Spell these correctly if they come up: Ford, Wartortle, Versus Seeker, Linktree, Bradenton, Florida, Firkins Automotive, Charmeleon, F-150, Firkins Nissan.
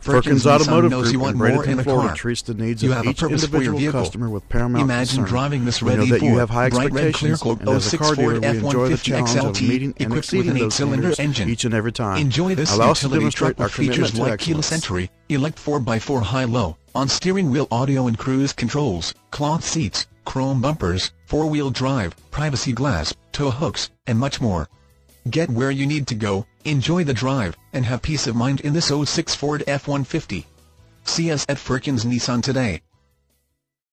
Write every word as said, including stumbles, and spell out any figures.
Firkins, Firkins Automotive knows Group you want in Bradenton, more Florida, car. treats the needs you of each individual customer with paramount Imagine concern. driving this red E four, you have high bright red clear coat, oh six Ford F one fifty X L T, equipped with an eight-cylinder engine. Each and every time. Enjoy this Allow utility truck with features like keyless entry, elect four by four high-low, on steering wheel audio and cruise controls, cloth seats, chrome bumpers, four-wheel drive, privacy glass, tow hooks, and much more. Get where you need to go, enjoy the drive, and have peace of mind in this oh six Ford F one fifty. See us at Firkins Nissan today.